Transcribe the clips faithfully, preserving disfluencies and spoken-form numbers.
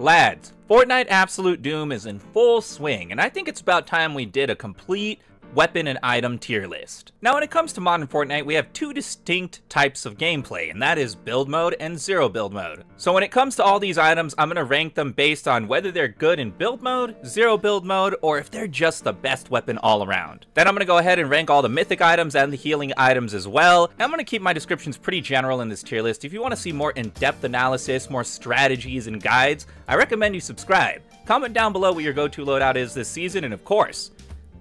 Lads, Fortnite Absolute Doom is in full swing, and I think it's about time we did a complete weapon and item tier list. Now when it comes to modern Fortnite, we have two distinct types of gameplay, and that is build mode and zero build mode. So when it comes to all these items, I'm gonna rank them based on whether they're good in build mode, zero build mode, or if they're just the best weapon all around. Then I'm gonna go ahead and rank all the mythic items and the healing items as well. And I'm gonna keep my descriptions pretty general in this tier list. If you wanna see more in-depth analysis, more strategies and guides, I recommend you subscribe. Comment down below what your go-to loadout is this season, and of course,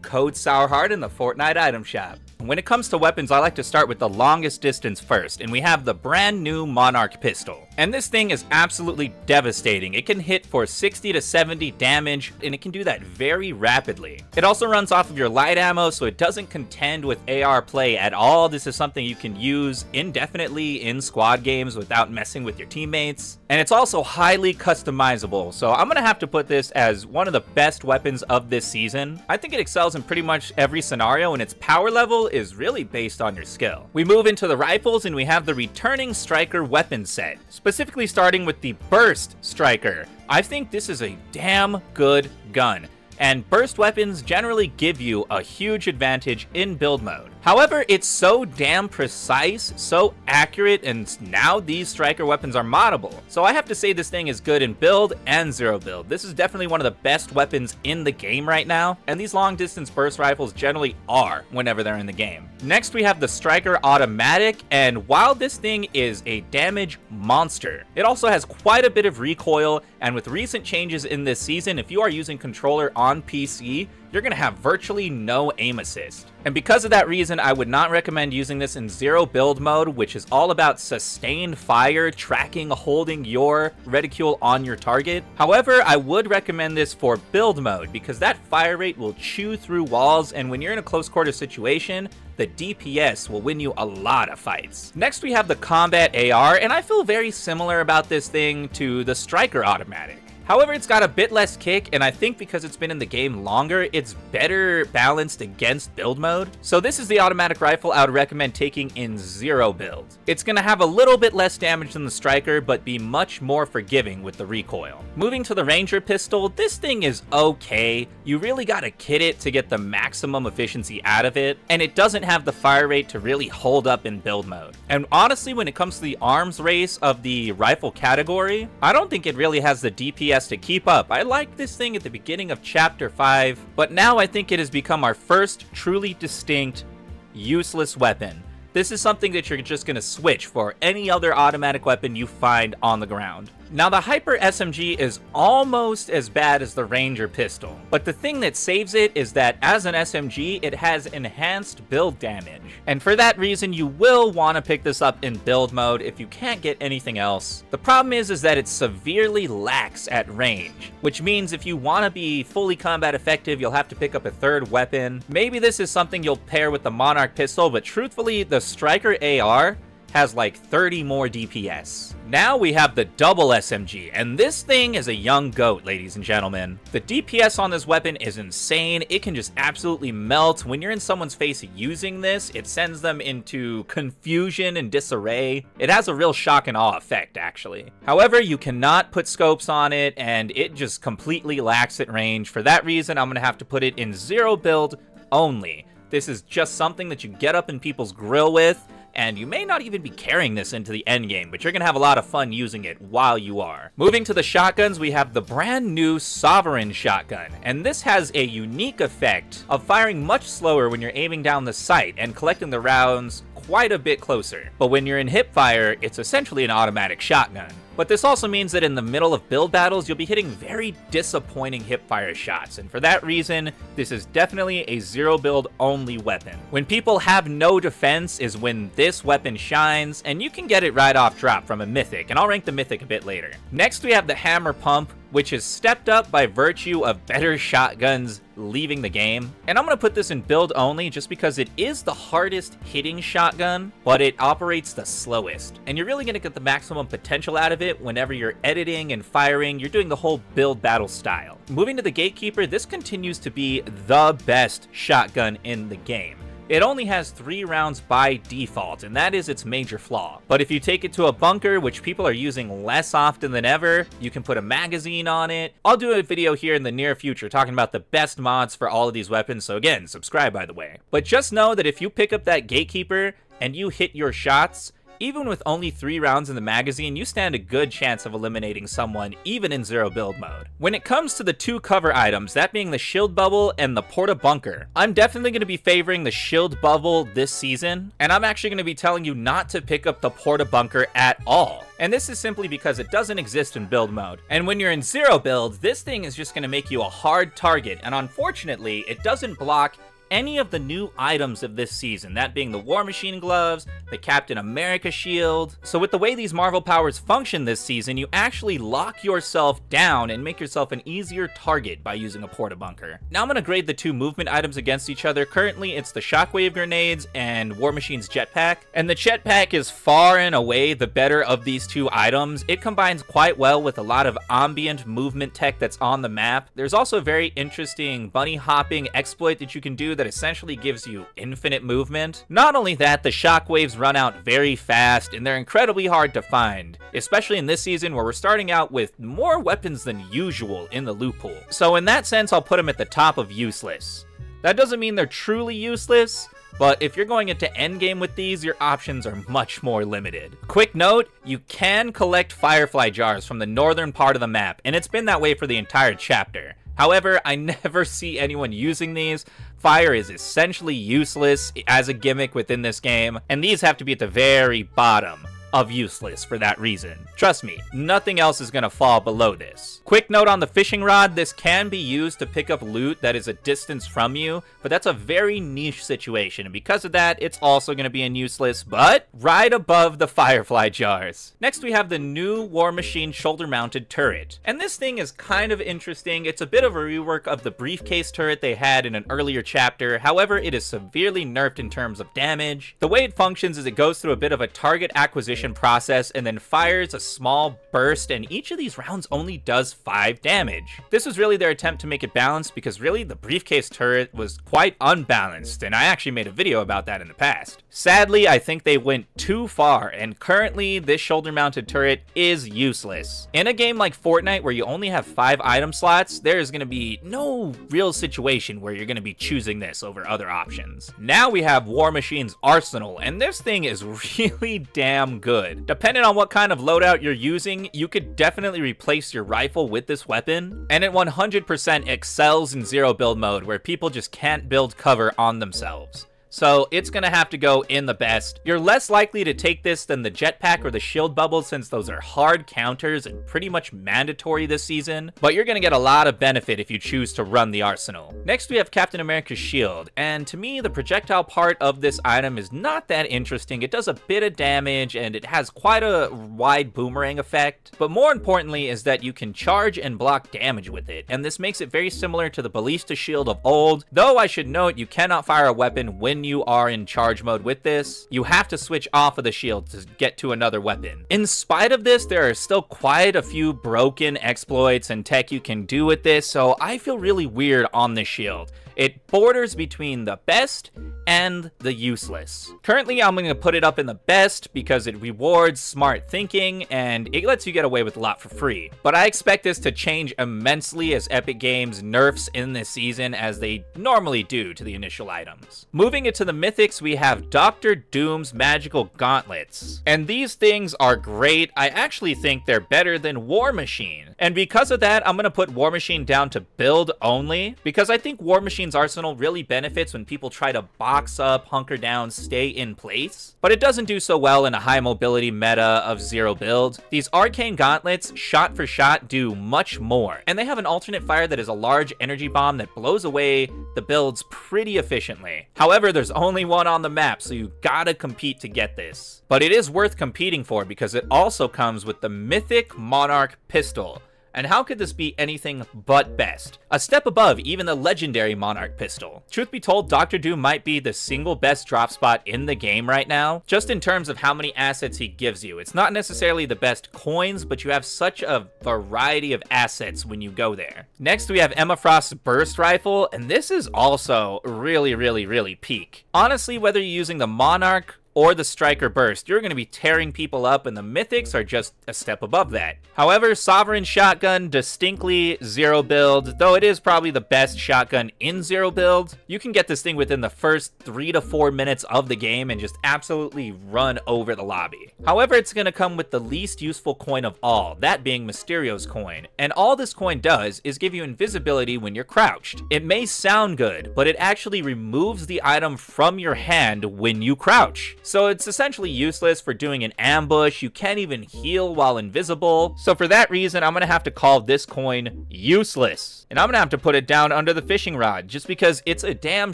code Sourheart in the Fortnite item shop. When it comes to weapons, I like to start with the longest distance first, and we have the brand new Monarch Pistol. And this thing is absolutely devastating. It can hit for sixty to seventy damage, and it can do that very rapidly. It also runs off of your light ammo, so it doesn't contend with A R play at all. This is something you can use indefinitely in squad games without messing with your teammates. And it's also highly customizable, so I'm gonna have to put this as one of the best weapons of this season. I think it excels in pretty much every scenario, and its power level is really based on your skill. We move into the rifles, and we have the returning Striker weapon set, specifically starting with the Burst Striker. I think this is a damn good gun, and burst weapons generally give you a huge advantage in build mode. However, it's so damn precise, so accurate, and now these Striker weapons are moddable. So I have to say this thing is good in build and zero build. This is definitely one of the best weapons in the game right now, and these long distance burst rifles generally are whenever they're in the game. Next, we have the Striker Automatic, and while this thing is a damage monster, it also has quite a bit of recoil, and with recent changes in this season, if you are using controller on On P C, you're gonna have virtually no aim assist. And because of that reason, I would not recommend using this in zero build mode, which is all about sustained fire, tracking, holding your reticule on your target. However, I would recommend this for build mode because that fire rate will chew through walls, and when you're in a close quarter situation, the D P S will win you a lot of fights. Next, we have the Combat A R, and I feel very similar about this thing to the Striker Automatic. However, it's got a bit less kick, and I think because it's been in the game longer, it's better balanced against build mode. So this is the automatic rifle I would recommend taking in zero build. It's gonna have a little bit less damage than the Striker, but be much more forgiving with the recoil. Moving to the Ranger Pistol, this thing is okay. You really gotta kit it to get the maximum efficiency out of it, and it doesn't have the fire rate to really hold up in build mode. And honestly, when it comes to the arms race of the rifle category, I don't think it really has the D P S to keep up. I liked this thing at the beginning of chapter five, but now I think it has become our first truly distinct useless weapon. This is something that you're just going to switch for any other automatic weapon you find on the ground. Now the Hyper S M G is almost as bad as the Ranger Pistol, but the thing that saves it is that as an S M G, it has enhanced build damage. And for that reason, you will want to pick this up in build mode if you can't get anything else. The problem is, is that it's severely lax at range, which means if you want to be fully combat effective, you'll have to pick up a third weapon. Maybe this is something you'll pair with the Monarch Pistol, but truthfully, the Striker A R has like thirty more D P S. Now we have the Double S M G, and this thing is a young goat, ladies and gentlemen. The D P S on this weapon is insane. It can just absolutely melt. When you're in someone's face using this, it sends them into confusion and disarray. It has a real shock and awe effect, actually. However, you cannot put scopes on it, and it just completely lacks at range. For that reason, I'm gonna have to put it in zero build only. This is just something that you get up in people's grill with, and you may not even be carrying this into the end game, but you're gonna have a lot of fun using it while you are. Moving to the shotguns, we have the brand new Sovereign Shotgun, and this has a unique effect of firing much slower when you're aiming down the sight and collecting the rounds quite a bit closer. But when you're in hip fire, it's essentially an automatic shotgun. But this also means that in the middle of build battles, you'll be hitting very disappointing hipfire shots, and for that reason, this is definitely a zero build only weapon. When people have no defense is when this weapon shines, and you can get it right off drop from a mythic, and I'll rank the mythic a bit later. Next, we have the Hammer Pump, which is stepped up by virtue of better shotguns leaving the game. And I'm gonna put this in build only just because it is the hardest hitting shotgun, but it operates the slowest. And you're really gonna get the maximum potential out of it whenever you're editing and firing, you're doing the whole build battle style. Moving to the Gatekeeper, this continues to be the best shotgun in the game. It only has three rounds by default, and that is its major flaw. But if you take it to a bunker, which people are using less often than ever, you can put a magazine on it. I'll do a video here in the near future talking about the best mods for all of these weapons, so again, subscribe by the way. But just know that if you pick up that Gatekeeper and you hit your shots, even with only three rounds in the magazine, you stand a good chance of eliminating someone, even in zero build mode. When it comes to the two cover items, that being the shield bubble and the porta bunker, I'm definitely going to be favoring the shield bubble this season, and I'm actually going to be telling you not to pick up the porta bunker at all. And this is simply because it doesn't exist in build mode. And when you're in zero build, this thing is just going to make you a hard target, and unfortunately, it doesn't block any of the new items of this season, that being the War Machine gloves, the Captain America Shield. So with the way these Marvel powers function this season, you actually lock yourself down and make yourself an easier target by using a porta bunker. Now I'm gonna grade the two movement items against each other. Currently it's the Shockwave Grenades and War Machine's Jetpack, and the Jetpack is far and away the better of these two items. It combines quite well with a lot of ambient movement tech that's on the map. There's also a very interesting bunny hopping exploit that you can do that essentially gives you infinite movement. Not only that, the shockwaves run out very fast and they're incredibly hard to find, especially in this season where we're starting out with more weapons than usual in the loot pool. So in that sense, I'll put them at the top of useless. That doesn't mean they're truly useless, but if you're going into endgame with these, your options are much more limited. Quick note, you can collect Firefly Jars from the northern part of the map, and it's been that way for the entire chapter. However, I never see anyone using these. Fire is essentially useless as a gimmick within this game, and these have to be at the very bottom of useless for that reason. Trust me, nothing else is gonna fall below this. Quick note on the fishing rod, this can be used to pick up loot that is a distance from you, but that's a very niche situation, and because of that, it's also gonna be in useless, but right above the Firefly Jars. Next we have the new War Machine shoulder-mounted turret, and this thing is kind of interesting. It's a bit of a rework of the briefcase turret they had in an earlier chapter. However, it is severely nerfed in terms of damage. The way it functions is it goes through a bit of a target acquisition process and then fires a small burst, and each of these rounds only does five damage. This was really their attempt to make it balanced, because really the briefcase turret was quite unbalanced, and I actually made a video about that in the past. Sadly, I think they went too far, and currently this shoulder mounted turret is useless. In a game like Fortnite where you only have five item slots, there is going to be no real situation where you're going to be choosing this over other options. Now we have War Machine's Arsenal, and this thing is really damn good. Good. Depending on what kind of loadout you're using, you could definitely replace your rifle with this weapon, and it one hundred percent excels in zero build mode where people just can't build cover on themselves. So it's gonna have to go in the best. You're less likely to take this than the jetpack or the shield bubble, since those are hard counters and pretty much mandatory this season, but you're gonna get a lot of benefit if you choose to run the arsenal. Next we have Captain America's Shield, and to me the projectile part of this item is not that interesting. It does a bit of damage and it has quite a wide boomerang effect, but more importantly is that you can charge and block damage with it, and this makes it very similar to the Ballista Shield of old, though I should note you cannot fire a weapon when you are in charge mode with this. You have to switch off of the shield to get to another weapon. In spite of this, there are still quite a few broken exploits and tech you can do with this, so I feel really weird on this shield. It borders between the best and the useless. Currently, I'm gonna put it up in the best because it rewards smart thinking and it lets you get away with a lot for free. But I expect this to change immensely as Epic Games nerfs in this season, as they normally do to the initial items. Moving to the mythics, we have Doctor Doom's Magical Gauntlets, and these things are great. I actually think they're better than War Machine, and because of that I'm gonna put War Machine down to build only, because I think War Machine's Arsenal really benefits when people try to box up, hunker down, stay in place, but it doesn't do so well in a high mobility meta of zero build. These Arcane Gauntlets, shot for shot, do much more, and they have an alternate fire that is a large energy bomb that blows away the builds pretty efficiently. However, the there's only one on the map, so you gotta compete to get this. But it is worth competing for, because it also comes with the mythic Monarch Pistol, And how could this be anything but best? A step above even the legendary Monarch Pistol. Truth be told, Doctor Doom might be the single best drop spot in the game right now, just in terms of how many assets he gives you. It's not necessarily the best coins, but you have such a variety of assets when you go there. Next, we have Emma Frost's Burst Rifle, and this is also really, really, really peak. Honestly, whether you're using the Monarch or the Striker Burst, you're going to be tearing people up, and the Mythics are just a step above that. However, Sovereign Shotgun, distinctly zero build, though it is probably the best shotgun in zero build. You can get this thing within the first three to four minutes of the game and just absolutely run over the lobby. However, it's going to come with the least useful coin of all, that being Mysterio's Coin. And all this coin does is give you invisibility when you're crouched. It may sound good, but it actually removes the item from your hand when you crouch. So it's essentially useless for doing an ambush. You can't even heal while invisible. So for that reason, I'm going to have to call this coin useless. And I'm going to have to put it down under the fishing rod, just because it's a damn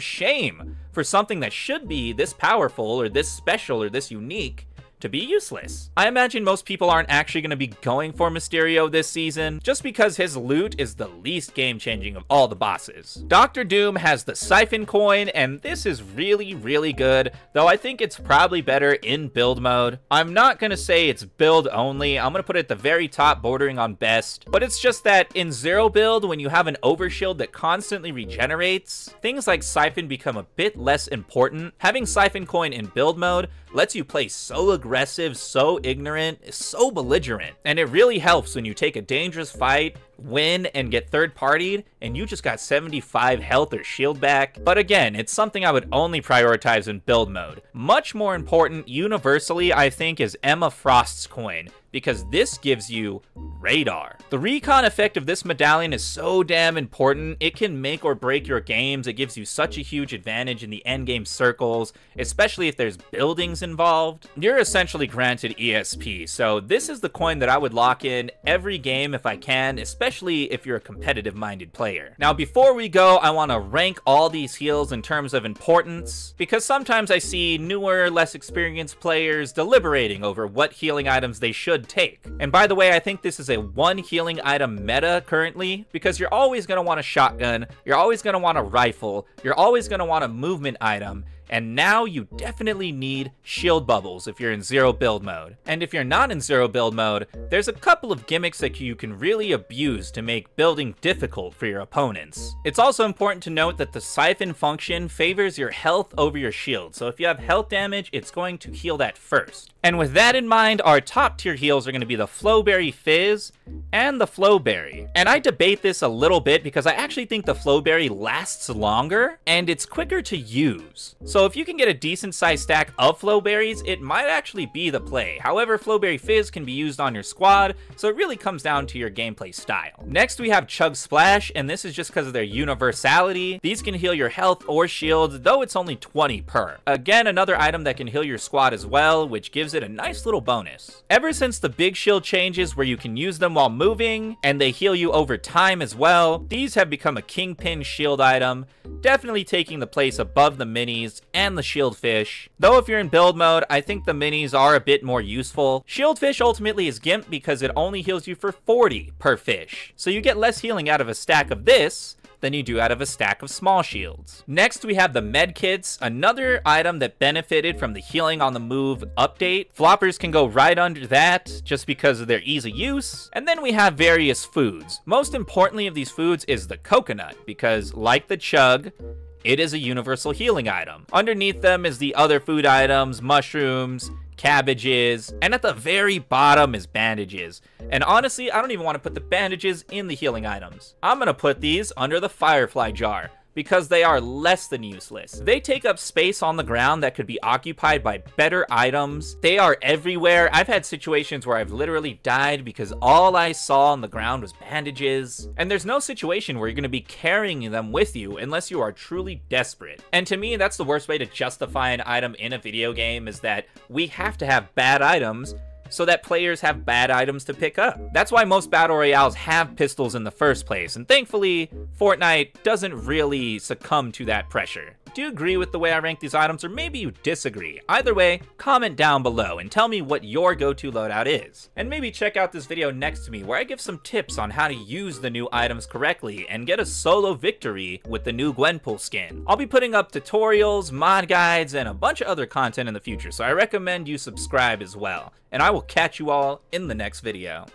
shame for something that should be this powerful or this special or this unique to be useless. I imagine most people aren't actually going to be going for Mysterio this season, just because his loot is the least game-changing of all the bosses. Doctor Doom has the Siphon Coin, and this is really, really good, though I think it's probably better in build mode. I'm not going to say it's build only. I'm going to put it at the very top, bordering on best, but it's just that in zero build, when you have an overshield that constantly regenerates, things like Siphon become a bit less important. Having Siphon Coin in build mode lets you play so aggressive, so ignorant, so belligerent, and it really helps when you take a dangerous fight, win, and get third-partied, and you just got seventy-five health or shield back. But again, it's something I would only prioritize in build mode. Much more important universally, I think, is Emma Frost's Coin, because this gives you radar. The recon effect of this medallion is so damn important. It can make or break your games. It gives you such a huge advantage in the endgame circles, especially if there's buildings involved. You're essentially granted E S P, so this is the coin that I would lock in every game if I can, especially if you're a competitive-minded player. Now, before we go, I want to rank all these heals in terms of importance, because sometimes I see newer, less experienced players deliberating over what healing items they should take. And by the way, I think this is a one healing item meta currently, because you're always going to want a shotgun, you're always going to want a rifle, you're always going to want a movement item, and now you definitely need shield bubbles if you're in zero build mode. And if you're not in zero build mode, there's a couple of gimmicks that you can really abuse to make building difficult for your opponents. It's also important to note that the siphon function favors your health over your shield, so if you have health damage, it's going to heal that first. And with that in mind, our top tier heals are going to be the Flowberry Fizz and the Flowberry. And I debate this a little bit because I actually think the Flowberry lasts longer and it's quicker to use. So So if you can get a decent sized stack of Flowberries, it might actually be the play. However, Flowberry Fizz can be used on your squad, so it really comes down to your gameplay style. Next, we have Chug Splash, and this is just because of their universality. These can heal your health or shield, though it's only twenty per. Again, another item that can heal your squad as well, which gives it a nice little bonus. Ever since the big shield changes where you can use them while moving, and they heal you over time as well, these have become a kingpin shield item, definitely taking the place above the minis and the Shieldfish. Though if you're in build mode, I think the minis are a bit more useful. Shieldfish ultimately is gimped because it only heals you for forty per fish. So you get less healing out of a stack of this than you do out of a stack of small shields. Next, we have the medkits, another item that benefited from the healing on the move update. Floppers can go right under that just because of their ease of use. And then we have various foods. Most importantly of these foods is the coconut, because like the chug, it is a universal healing item. Underneath them is the other food items, mushrooms, cabbages, and at the very bottom is bandages. And honestly, I don't even want to put the bandages in the healing items. I'm going to put these under the Firefly Jar, because they are less than useless. They take up space on the ground that could be occupied by better items. They are everywhere. I've had situations where I've literally died because all I saw on the ground was bandages. And there's no situation where you're gonna be carrying them with you unless you are truly desperate. And to me, that's the worst way to justify an item in a video game, is that we have to have bad items so that players have bad items to pick up. That's why most battle royales have pistols in the first place, and thankfully, Fortnite doesn't really succumb to that pressure. do you agree with the way I rank these items, or maybe you disagree? Either way, comment down below and tell me what your go-to loadout is. And maybe check out this video next to me where I give some tips on how to use the new items correctly and get a solo victory with the new Gwenpool skin. I'll be putting up tutorials, mod guides, and a bunch of other content in the future, so I recommend you subscribe as well. And I will catch you all in the next video.